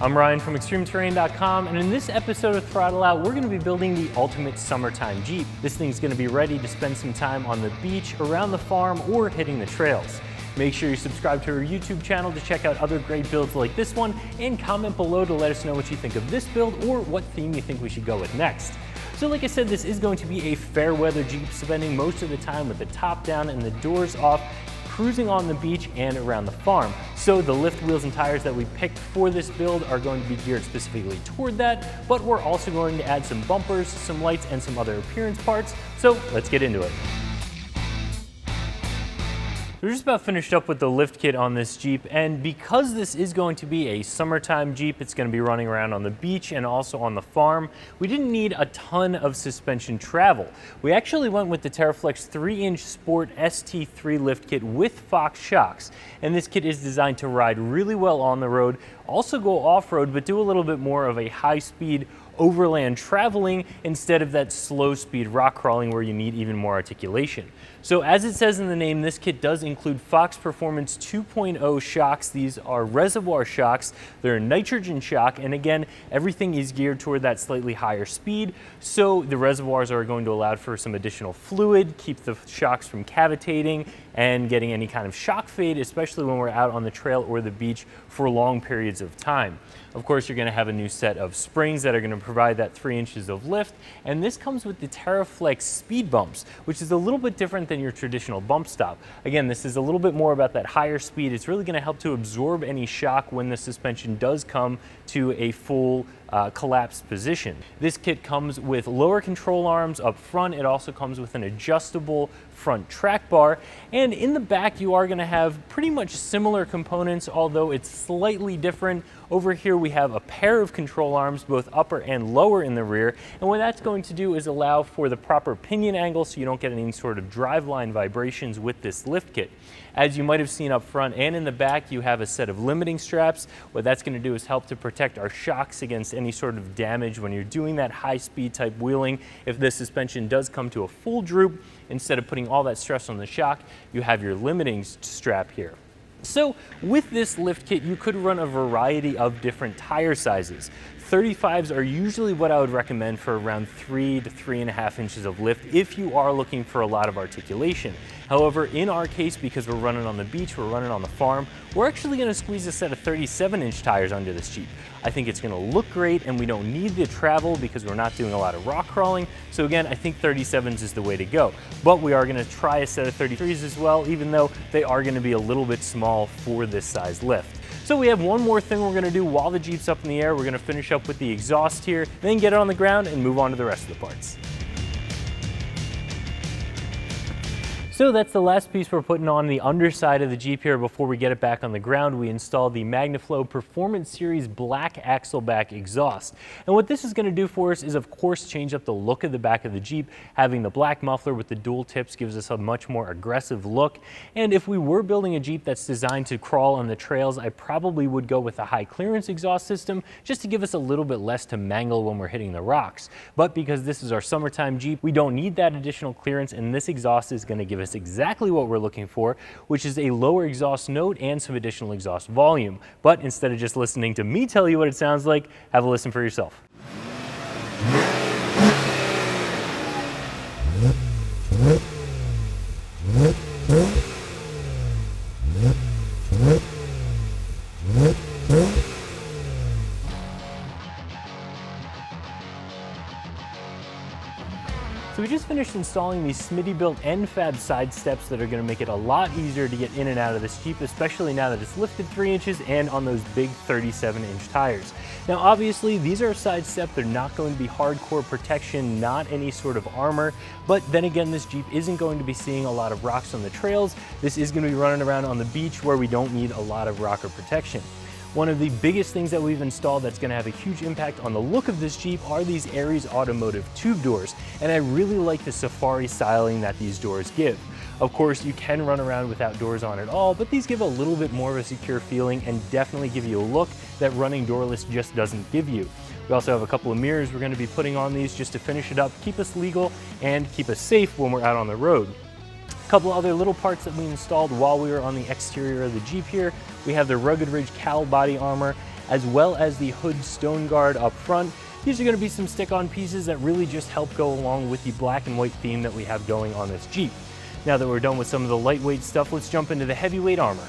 I'm Ryan from extremeterrain.com, and in this episode of Throttle Out, we're gonna be building the ultimate summertime Jeep. This thing's gonna be ready to spend some time on the beach, around the farm, or hitting the trails. Make sure you subscribe to our YouTube channel to check out other great builds like this one, and comment below to let us know what you think of this build or what theme you think we should go with next. So like I said, this is going to be a fair weather Jeep, spending most of the time with the top down and the doors off, cruising on the beach and around the farm. So the lift wheels and tires that we picked for this build are going to be geared specifically toward that, but we're also going to add some bumpers, some lights, and some other appearance parts. So let's get into it. We're just about finished up with the lift kit on this Jeep, and because this is going to be a summertime Jeep, it's going to be running around on the beach and also on the farm, we didn't need a ton of suspension travel. We actually went with the TerraFlex 3-inch Sport ST3 lift kit with Fox shocks, and this kit is designed to ride really well on the road, also go off-road, but do a little bit more of a high-speed overland traveling instead of that slow speed rock crawling where you need even more articulation. So as it says in the name, this kit does include Fox Performance 2.0 shocks. These are reservoir shocks. They're a nitrogen shock, and again, everything is geared toward that slightly higher speed. So the reservoirs are going to allow for some additional fluid, keep the shocks from cavitating and getting any kind of shock fade, especially when we're out on the trail or the beach for long periods of time. Of course, you're going to have a new set of springs that are going to provide that 3 inches of lift, and this comes with the TerraFlex speed bumps, which is a little bit different than your traditional bump stop. Again, this is a little bit more about that higher speed. It's really going to help to absorb any shock when the suspension does come to a full collapsed position. This kit comes with lower control arms up front. It also comes with an adjustable front track bar, and in the back you are going to have pretty much similar components, although it's slightly different. Over here we have a pair of control arms, both upper and lower in the rear, and what that's going to do is allow for the proper pinion angle so you don't get any sort of driveline vibrations with this lift kit. As you might have seen up front and in the back, you have a set of limiting straps. What that's going to do is help to protect our shocks against any sort of damage when you're doing that high-speed type wheeling. If the suspension does come to a full droop, instead of putting all that stress on the shock, you have your limiting strap here. So with this lift kit, you could run a variety of different tire sizes. 35s are usually what I would recommend for around 3 to 3.5 inches of lift if you are looking for a lot of articulation. However, in our case, because we're running on the beach, we're running on the farm, we're actually going to squeeze a set of 37-inch tires under this Jeep. I think it's going to look great, and we don't need the travel because we're not doing a lot of rock crawling. So again, I think 37s is the way to go. But we are going to try a set of 33s as well, even though they are going to be a little bit small for this size lift. So we have one more thing we're going to do while the Jeep's up in the air. We're going to finish up with the exhaust here, then get it on the ground and move on to the rest of the parts. So that's the last piece we're putting on the underside of the Jeep here before we get it back on the ground. We installed the Magnaflow Performance Series black axle-back exhaust. And what this is going to do for us is, of course, change up the look of the back of the Jeep. Having the black muffler with the dual tips gives us a much more aggressive look. And if we were building a Jeep that's designed to crawl on the trails, I probably would go with a high clearance exhaust system just to give us a little bit less to mangle when we're hitting the rocks. But because this is our summertime Jeep, we don't need that additional clearance, and this exhaust is going to give us exactly what we're looking for, which is a lower exhaust note and some additional exhaust volume. But instead of just listening to me tell you what it sounds like, have a listen for yourself. So we just finished installing these Smittybilt N-Fab side steps that are going to make it a lot easier to get in and out of this Jeep, especially now that it's lifted 3 inches and on those big 37-inch tires. Now obviously these are side step, they're not going to be hardcore protection, not any sort of armor, but then again this Jeep isn't going to be seeing a lot of rocks on the trails. This is going to be running around on the beach where we don't need a lot of rocker protection. One of the biggest things that we've installed that's going to have a huge impact on the look of this Jeep are these Aries Automotive tube doors, and I really like the safari styling that these doors give. Of course, you can run around without doors on at all, but these give a little bit more of a secure feeling and definitely give you a look that running doorless just doesn't give you. We also have a couple of mirrors we're going to be putting on these just to finish it up, keep us legal, and keep us safe when we're out on the road. A couple other little parts that we installed while we were on the exterior of the Jeep here. We have the Rugged Ridge cowl body armor, as well as the hood stone guard up front. These are going to be some stick-on pieces that really just help go along with the black and white theme that we have going on this Jeep. Now that we're done with some of the lightweight stuff, let's jump into the heavyweight armor.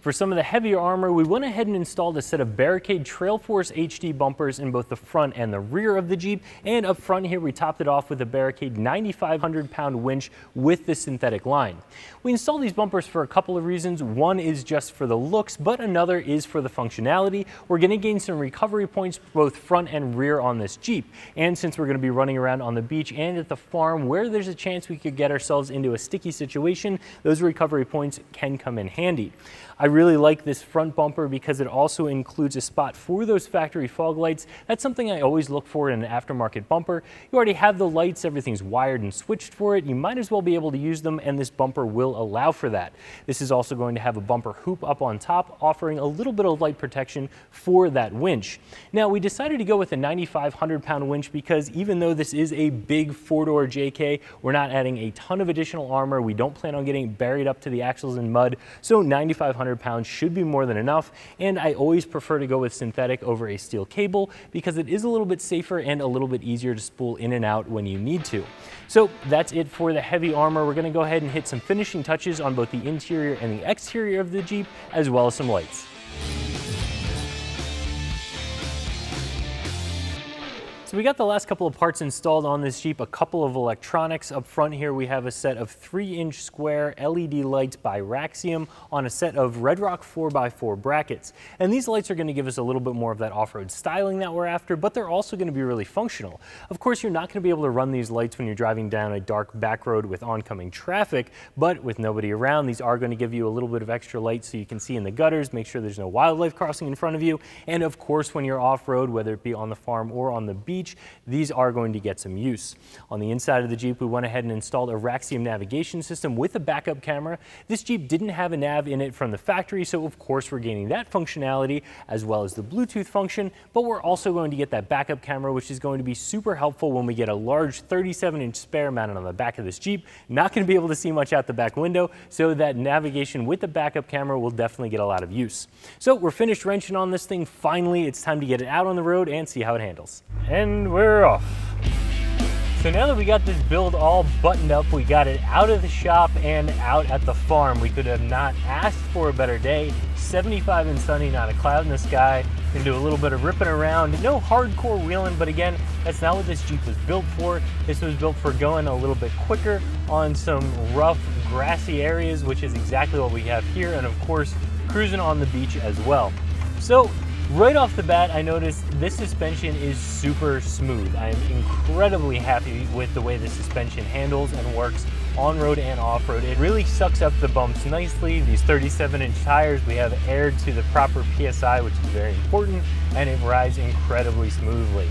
For some of the heavier armor, we went ahead and installed a set of Barricade Trail Force HD bumpers in both the front and the rear of the Jeep, and up front here we topped it off with a Barricade 9,500 pound winch with the synthetic line. We installed these bumpers for a couple of reasons. One is just for the looks, but another is for the functionality. We're going to gain some recovery points both front and rear on this Jeep, and since we're going to be running around on the beach and at the farm where there's a chance we could get ourselves into a sticky situation, those recovery points can come in handy. I really like this front bumper because it also includes a spot for those factory fog lights. That's something I always look for in an aftermarket bumper. You already have the lights, everything's wired and switched for it. You might as well be able to use them, and this bumper will allow for that. This is also going to have a bumper hoop up on top, offering a little bit of light protection for that winch. Now, we decided to go with a 9,500 pound winch because even though this is a big four-door JK, we're not adding a ton of additional armor. We don't plan on getting buried up to the axles in mud, so 9,500 pounds should be more than enough, and I always prefer to go with synthetic over a steel cable because it is a little bit safer and a little bit easier to spool in and out when you need to. So that's it for the heavy armor. We're going to go ahead and hit some finishing touches on both the interior and the exterior of the Jeep, as well as some lights. So we got the last couple of parts installed on this Jeep, a couple of electronics. Up front here we have a set of 3-inch square LED lights by Raxiom on a set of Red Rock 4x4 brackets. And these lights are going to give us a little bit more of that off-road styling that we're after, but they're also going to be really functional. Of course, you're not going to be able to run these lights when you're driving down a dark back road with oncoming traffic, but with nobody around, these are going to give you a little bit of extra light so you can see in the gutters, make sure there's no wildlife crossing in front of you. And of course, when you're off-road, whether it be on the farm or on the beach, these are going to get some use. On the inside of the Jeep, we went ahead and installed a Raxiom navigation system with a backup camera. This Jeep didn't have a nav in it from the factory, so of course we're gaining that functionality as well as the Bluetooth function, but we're also going to get that backup camera, which is going to be super helpful when we get a large 37-inch spare mounted on the back of this Jeep. Not going to be able to see much out the back window, so that navigation with the backup camera will definitely get a lot of use. So we're finished wrenching on this thing. Finally, it's time to get it out on the road and see how it handles. And we're off. So now that we got this build all buttoned up, we got it out of the shop and out at the farm. We could have not asked for a better day. 75 and sunny, not a cloud in the sky. Can do a little bit of ripping around. No hardcore wheeling, but again, that's not what this Jeep was built for. This was built for going a little bit quicker on some rough, grassy areas, which is exactly what we have here. And of course, cruising on the beach as well. So right off the bat, I noticed this suspension is super smooth. I am incredibly happy with the way the suspension handles and works on-road and off-road. It really sucks up the bumps nicely. These 37-inch tires, we have air to the proper PSI, which is very important, and it rides incredibly smoothly.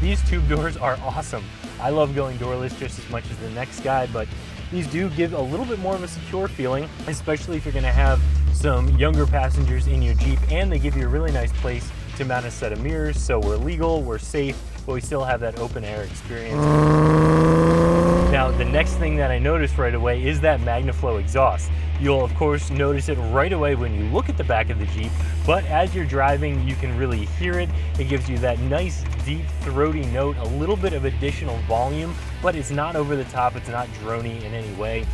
These tube doors are awesome. I love going doorless just as much as the next guy, but these do give a little bit more of a secure feeling, especially if you're going to have some younger passengers in your Jeep, and they give you a really nice place to mount a set of mirrors. So we're legal, we're safe, but we still have that open air experience. Now, the next thing that I noticed right away is that Magnaflow exhaust. You'll of course notice it right away when you look at the back of the Jeep, but as you're driving, you can really hear it. It gives you that nice, deep, throaty note, a little bit of additional volume, but it's not over the top, it's not drony in any way.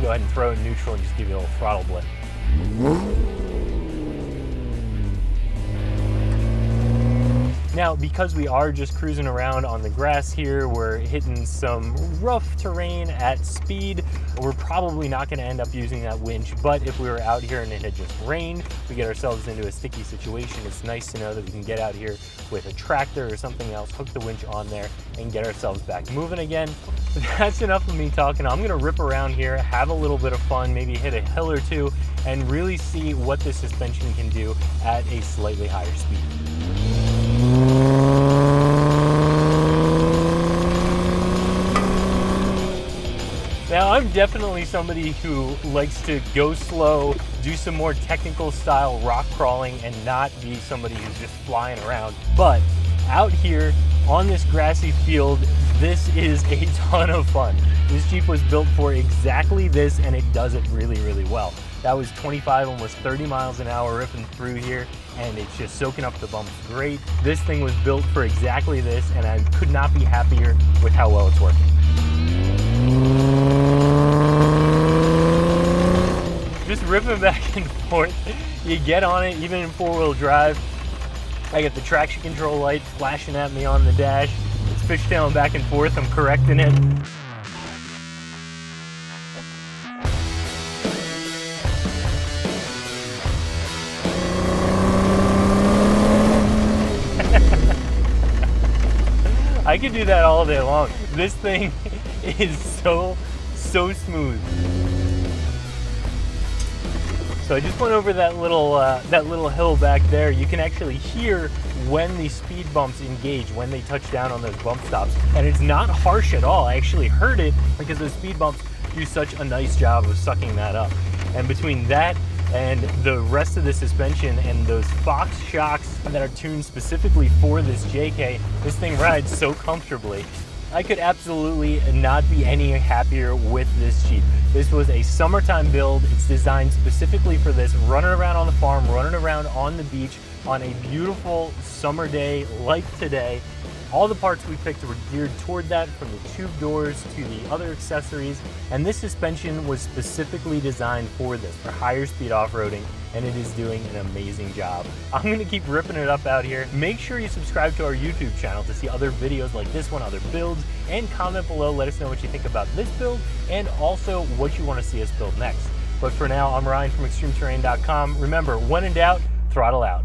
Go ahead and throw it in neutral and just give you a little throttle blip. Now, because we are just cruising around on the grass here, we're hitting some rough terrain at speed. We're probably not going to end up using that winch, but if we were out here and it had just rained, we get ourselves into a sticky situation, it's nice to know that we can get out here with a tractor or something else, hook the winch on there, and get ourselves back moving again. That's enough of me talking. I'm going to rip around here, have a little bit of fun, maybe hit a hill or two, and really see what this suspension can do at a slightly higher speed. Now, I'm definitely somebody who likes to go slow, do some more technical style rock crawling, and not be somebody who's just flying around. But out here on this grassy field, this is a ton of fun. This Jeep was built for exactly this, and it does it really, really well. That was 25, almost 30 miles an hour ripping through here, and it's just soaking up the bumps great. This thing was built for exactly this, and I could not be happier with how well it's working. Just ripping back and forth, you get on it, even in four-wheel drive. I get the traction control light flashing at me on the dash. It's fishtailing back and forth, I'm correcting it. I could do that all day long. This thing is so smooth. So I just went over that little hill back there. You can actually hear when the speed bumps engage, when they touch down on those bump stops. And it's not harsh at all. I actually heard it because those speed bumps do such a nice job of sucking that up. And between that and the rest of the suspension and those Fox shocks that are tuned specifically for this JK, this thing rides so comfortably. I could absolutely not be any happier with this Jeep. This was a summertime build. It's designed specifically for this, running around on the farm, running around on the beach on a beautiful summer day like today. All the parts we picked were geared toward that, from the tube doors to the other accessories, and this suspension was specifically designed for this, for higher speed off-roading, and it is doing an amazing job. I'm gonna keep ripping it up out here. Make sure you subscribe to our YouTube channel to see other videos like this one, other builds, and comment below, let us know what you think about this build, and also what you wanna see us build next. But for now, I'm Ryan from extremeterrain.com. Remember, when in doubt, throttle out.